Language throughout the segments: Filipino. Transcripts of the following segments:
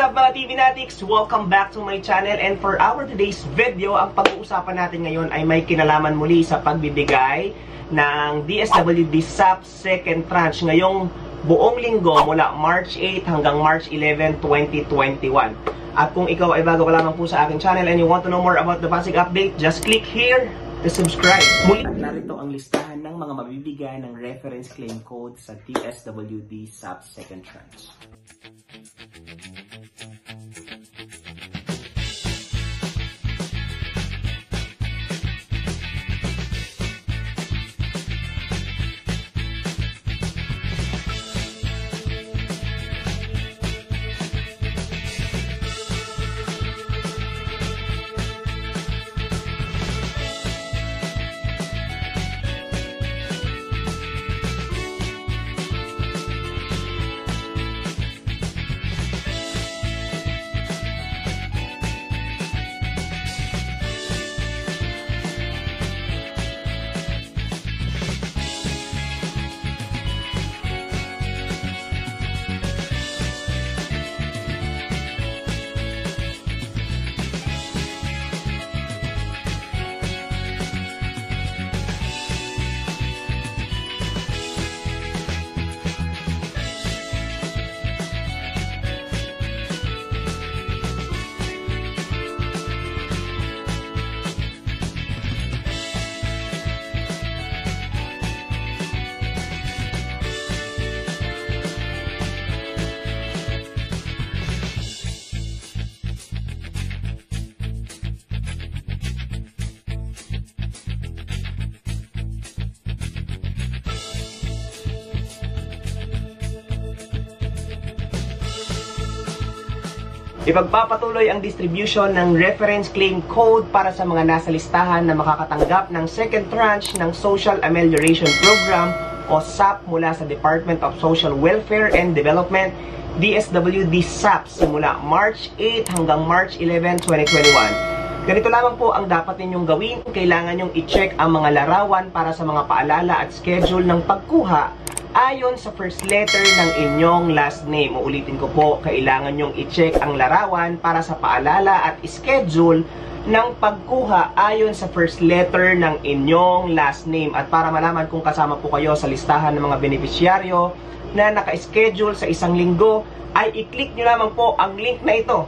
up mga TV Natics? Welcome back to my channel, and for our today's video, ang pag-uusapan natin ngayon ay may kinalaman muli sa pagbibigay ng DSWD SAP second tranche ngayong buong linggo mula March 8 hanggang March 11, 2021. At kung ikaw ay bago ka lamang po sa aking channel and you want to know more about the Pasig update, just click here to subscribe. Muli at narito ang listahan ng mga mabibigay ng reference claim code sa DSWD SAP second tranche. Ipagpapatuloy ang distribution ng reference claim code para sa mga nasa listahan na makakatanggap ng second tranche ng Social Amelioration Program o SAP mula sa Department of Social Welfare and Development, DSWD SAP, simula March 8 hanggang March 11, 2021. Ganito lamang po ang dapat ninyong gawin. Kailangan ninyong i-check ang mga larawan para sa mga paalala at schedule ng pagkuha ayon sa first letter ng inyong last name. Uulitin ko po, kailangan nyong i-check ang larawan para sa paalala at schedule ng pagkuha ayon sa first letter ng inyong last name. At para malaman kung kasama po kayo sa listahan ng mga beneficiaryo na naka-schedule sa isang linggo, ay i-click nyo lamang po ang link na ito.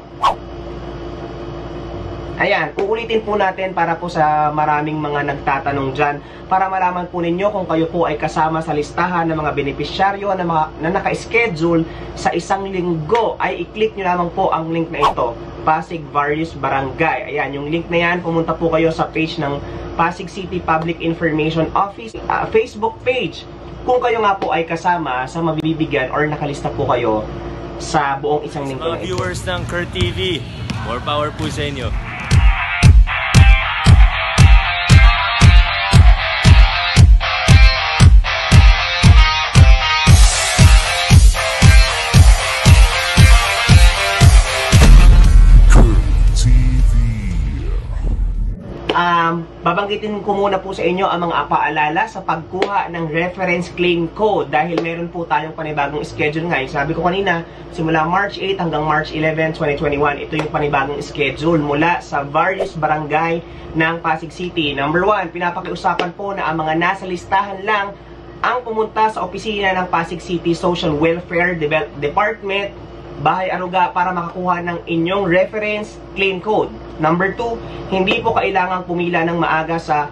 Ayan, uulitin po natin para po sa maraming mga nagtatanong dyan, para malaman po ninyo kung kayo po ay kasama sa listahan ng mga beneficiaryo na naka-schedule sa isang linggo, ay i-click nyo lamang po ang link na ito, Pasig Various Barangay. Ayan, yung link na yan, pumunta po kayo sa page ng Pasig City Public Information Office Facebook page, kung kayo nga po ay kasama sa mabibigyan or nakalista po kayo sa buong isang linggo na ito. Viewers ng KurTV, more power po sa inyo. Babanggitin ko muna po sa inyo ang mga paalala sa pagkuha ng reference claim code dahil meron po tayong panibagong schedule ngayon. Sabi ko kanina, simula March 8 hanggang March 11, 2021, ito yung panibagong schedule mula sa various barangay ng Pasig City. Number 1, pinapakiusapan po na ang mga nasa listahan lang ang pumunta sa opisina ng Pasig City Social Welfare Department, Bahay Aruga, para makakuha ng inyong reference claim code. Number 2, hindi po kailangang pumila ng maaga sa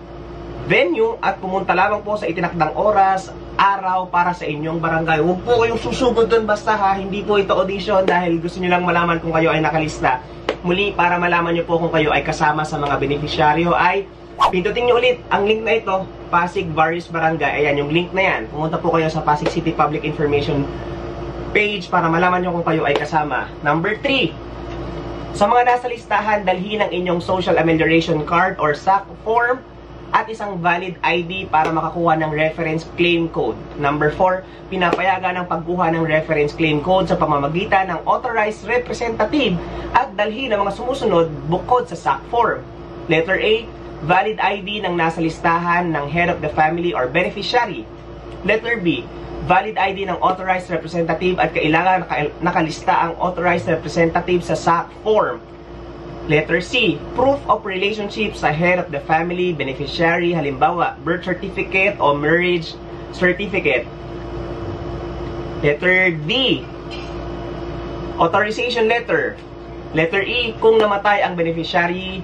venue at pumunta lamang po sa itinakdang oras, araw para sa inyong barangay. Huwag po kayong susugod doon basta ha, hindi po ito audition dahil gusto nyo lang malaman kung kayo ay nakalista. Muli, para malaman nyo po kung kayo ay kasama sa mga beneficiaryo, ay pindutin nyo ulit ang link na ito, Pasig Various Barangay. Ayan, yung link na yan. Pumunta po kayo sa Pasig City Public Information page para malaman nyo kung kayo ay kasama. Number 3, sa mga nasa listahan, dalhin ang inyong Social Amelioration Card or SAC form at isang valid ID para makakuha ng reference claim code. Number 4, pinapayagan ang pagkuha ng reference claim code sa pamamagitan ng authorized representative at dalhin ang mga sumusunod bukod sa SAC form. Letter A, valid ID ng nasa listahan ng head of the family or beneficiary. Letter B, valid ID ng authorized representative at kailangan nakalista ang authorized representative sa SAP form. Letter C, proof of relationship sa head of the family beneficiary, halimbawa birth certificate o marriage certificate. Letter D, authorization letter. Letter E, kung namatay ang beneficiary,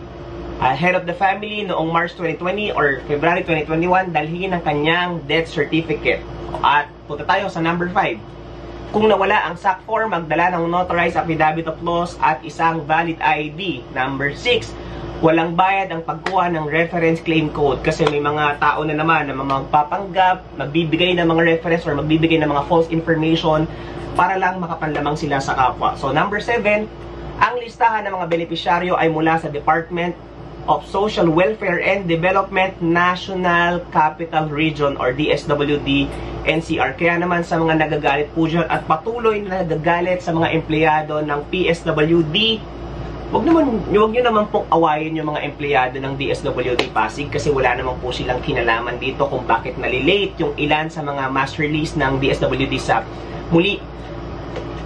head of the family noong March 2020 or February 2021, dalhin ang kanyang death certificate. At punta tayo sa number 5. Kung nawala ang SAC form, magdala ng notarized affidavit of loss at isang valid ID. Number 6, walang bayad ang pagkuha ng reference claim code, kasi may mga tao na naman na magpapanggap, magbibigay ng mga reference or magbibigay ng mga false information para lang makapanlamang sila sa kapwa. So number 7, ang listahan ng mga benepisyaryo ay mula sa Department of Social Welfare and Development National Capital Region or DSWD-NCR. Kaya naman sa mga nagagalit po dyan at patuloy na nagagalit sa mga empleyado ng PSWD, huwag nyo naman pong awayin yung mga empleyado ng DSWD Pasig, kasi wala naman po silang kinalaman dito kung bakit nalilate yung ilan sa mga mass release ng DSWD SAP. Muli,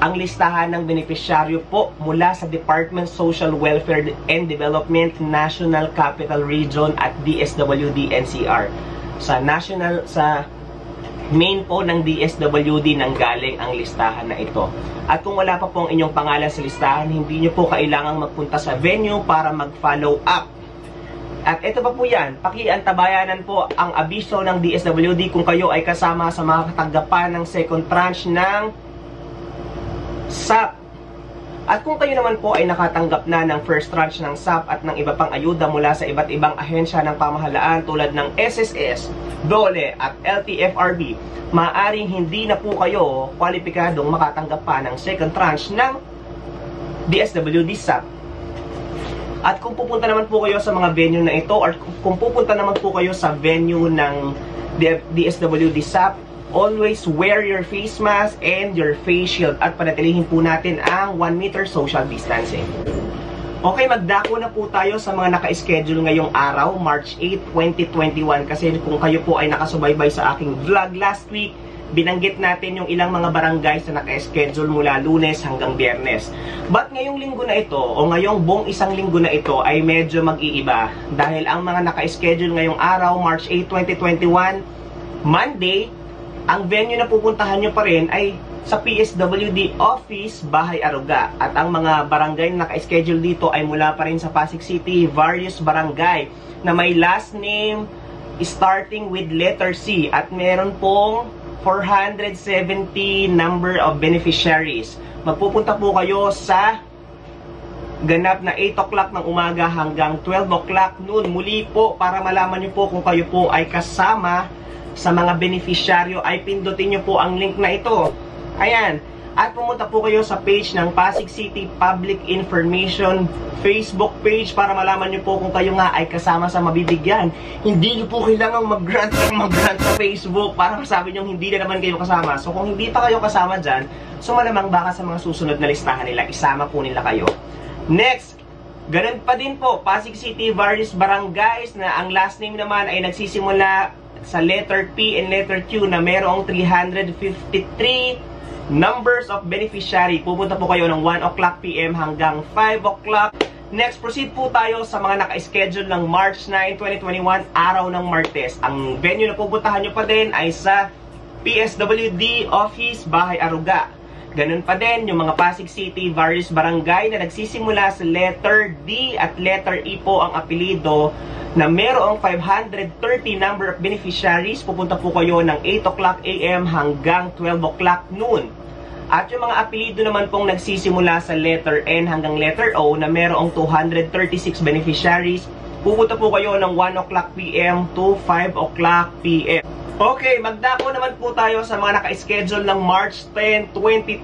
ang listahan ng benepisyaryo po mula sa Department of Social Welfare and Development, National Capital Region at DSWD-NCR. Sa main po ng DSWD nang galing ang listahan na ito. At kung wala pa pong inyong pangalan sa listahan, hindi nyo po kailangang magpunta sa venue para mag-follow up. At ito pa po yan, pakiantabayanan po ang abiso ng DSWD kung kayo ay kasama sa mga katanggapan ng second tranche ng SAP. At kung kayo naman po ay nakatanggap na ng first tranche ng SAP at ng iba pang ayuda mula sa iba't ibang ahensya ng pamahalaan tulad ng SSS, DOLE at LTFRB, maaaring hindi na po kayo kwalipikadong makatanggap pa ng second tranche ng DSWD SAP. At kung pupunta naman po kayo sa mga venue na ito or kung pupunta naman po kayo sa venue ng DSWD SAP, always wear your face mask and your face shield at panatilihin po natin ang 1 meter social distancing. Okay, magdako na po tayo sa mga naka-schedule ngayong araw, March 8, 2021. Kasi kung kayo po ay nakasubaybay sa aking vlog last week, binanggit natin yung ilang mga barangays na naka-schedule mula Lunes hanggang Biyernes. But ngayong linggo na ito, o ngayong buong isang linggo na ito, ay medyo mag-iiba. Dahil ang mga naka-schedule ngayong araw, March 8, 2021, Monday, ang venue na pupuntahan nyo pa rin ay sa PSWD Office, Bahay Aruga. At ang mga barangay na naka-schedule dito ay mula pa rin sa Pasig City, various barangay na may last name starting with letter C. At meron pong 470 number of beneficiaries. Magpupunta po kayo sa ganap na 8 o'clock ng umaga hanggang 12 o'clock noon. Muli po, para malaman nyo po kung kayo po ay kasama sa mga beneficiaryo, ay pindutin nyo po ang link na ito. Ayan. At pumunta po kayo sa page ng Pasig City Public Information Facebook page para malaman nyo po kung kayo nga ay kasama sa mabibigyan. Hindi nyo po kailangang mag-grant sa Facebook para masabi nyo hindi na naman kayo kasama. So kung hindi pa kayo kasama dyan, so malamang baka sa mga susunod na listahan nila, isama po nila kayo. Next, ganun pa din po, Pasig City, various barangays na ang last name naman ay nagsisimula sa letter P and letter Q na merong 353 numbers of beneficiary. Pupunta po kayo ng 1 o'clock p.m. hanggang 5 o'clock. Next, proceed po tayo sa mga naka-schedule ng March 9, 2021, araw ng Martes. Ang venue na pupuntahan nyo pa din ay sa PSWD Office, Bahay Aruga. Ganun pa din, yung mga Pasig City, various barangay na nagsisimula sa letter D at letter E po ang apelido na merong 530 number of beneficiaries. Pupunta po kayo ng 8 o'clock a.m. hanggang 12 o'clock noon. At yung mga apelido naman pong nagsisimula sa letter N hanggang letter O na merong 236 beneficiaries, pupunta po kayo ng 1 o'clock p.m. to 5 o'clock p.m. Okay, magdako naman po tayo sa mga naka-schedule ng March 10,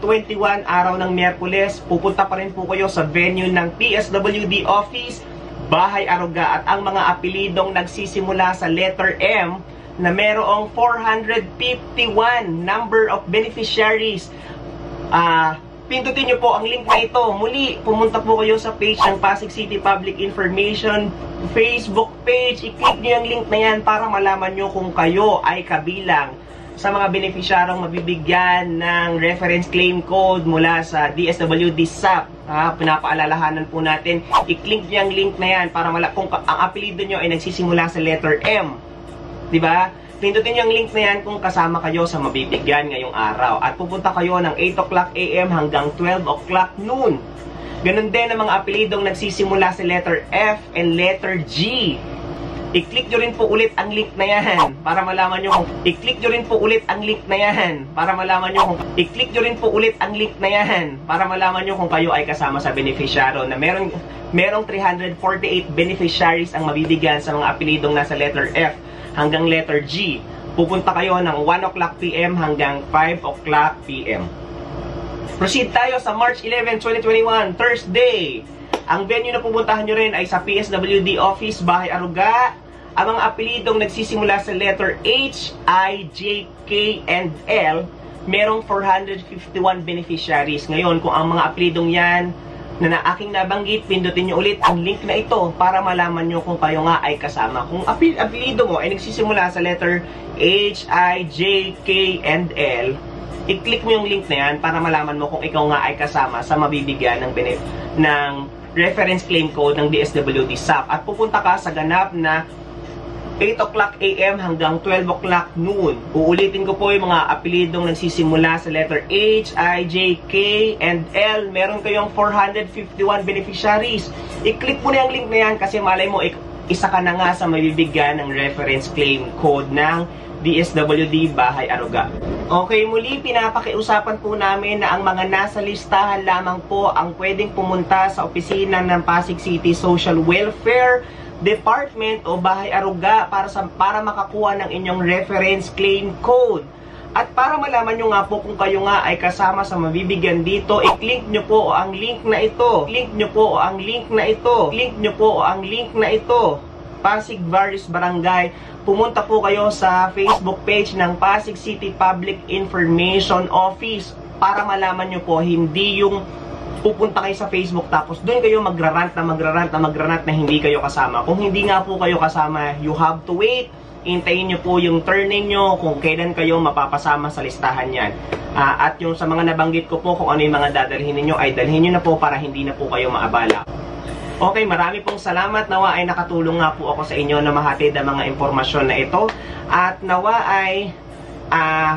2021, araw ng Miyerkules. Pupunta pa rin po kayo sa venue ng PSWD Office, Bahay Aruga. At ang mga apelidong nagsisimula sa letter M na merong 451 number of beneficiaries. Pindutin nyo po ang link na ito. Muli, pumunta po kayo sa page ng Pasig City Public Information Facebook page. I-click nyo yung link na yan para malaman nyo kung kayo ay kabilang sa mga beneficiarong mabibigyan ng reference claim code mula sa DSWD SAP. Pinapaalalahanan po natin, i-click niyo ang link na yan para kung ang apelido nyo ay nagsisimula sa letter M. Diba? Pindutin niyo ang link na yan kung kasama kayo sa mabibigyan ngayong araw. At pupunta kayo ng 8:00 AM hanggang 12:00 noon. Ganun din ang mga apelidong nagsisimula sa letter F and letter G. I-click nyo rin po ulit ang link na yan para malaman nyo kung i-click nyo rin po ulit ang link na yan para malaman nyo kung kayo ay kasama sa beneficiaryo na merong 348 beneficiaries ang mabibigyan sa mga apelidong nasa letter F hanggang letter G. Pupunta kayo ng 1:00 PM hanggang 5:00 PM. Proceed tayo sa March 11, 2021, Thursday. Ang venue na pupuntahan nyo rin ay sa PSWD Office, Bahay Aruga. Ang mga apelidong nagsisimula sa letter H, I, J, K, and L, merong 451 beneficiaries. Ngayon, kung ang mga apelidong yan na aking nabanggit, pindutin nyo ulit ang link na ito para malaman nyo kung kayo nga ay kasama. Kung apelido mo ay nagsisimula sa letter H, I, J, K, and L, i-click mo yung link na yan para malaman mo kung ikaw nga ay kasama sa mabibigyan ng reference claim code ng DSWD SAP. At pupunta ka sa ganap na 8:00 AM hanggang 12:00 noon. Uulitin ko po yung mga apelidong nagsisimula sa letter H, I, J, K, and L. Meron kayong 451 beneficiaries. I-click mo na yung link na yan kasi malay mo isa ka na nga sa mabibigyan ng reference claim code ng DSWD Bahay Aruga. Okay, muli pinapakiusapan po namin na ang mga nasa listahan lamang po ang pwedeng pumunta sa opisina ng Pasig City Social Welfare Department o Bahay Aruga para makakuha ng inyong reference claim code. At para malaman nyo nga po kung kayo nga ay kasama sa mabibigyan dito, i-click nyo po ang link na ito. Pasig Various Barangay. Pumunta po kayo sa Facebook page ng Pasig City Public Information Office para malaman nyo po, hindi yung pupunta kayo sa Facebook tapos doon kayo magrarant na hindi kayo kasama. Kung hindi nga po kayo kasama, you have to wait. Hintayin nyo po yung turn nyo kung kailan kayo mapapasama sa listahan yan. At yung sa mga nabanggit ko po, kung ano yung mga dadalhin ninyo, ay dalhin nyo na po para hindi na po kayo maabala. Okay, marami pong salamat. Nawa ay nakatulong nga po ako sa inyo na mahatid ang mga impormasyon na ito. At nawa ay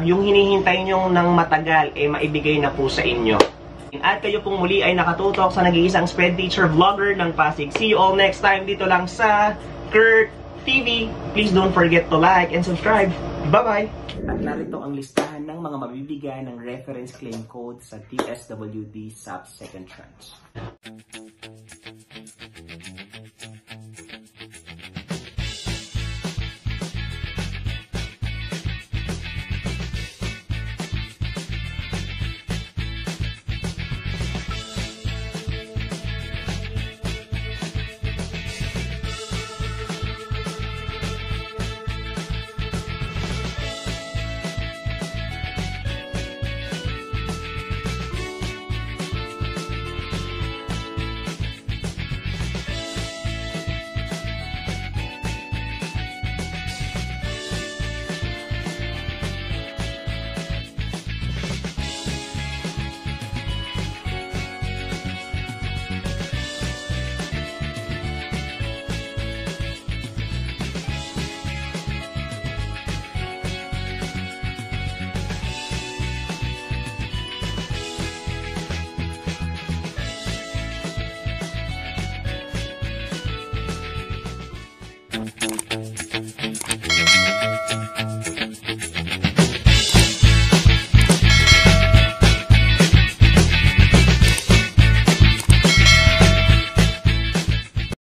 yung hinihintay nyo ng matagal ay maibigay na po sa inyo. At kayo pong muli ay nakatutok sa nag-iisang SPED Teacher Vlogger ng Pasig. See you all next time dito lang sa KurTV. Please don't forget to like and subscribe. Bye-bye! At narito ang listahan ng mga mabibigay ng reference claim code sa DSWD SAP 2nd Tranche.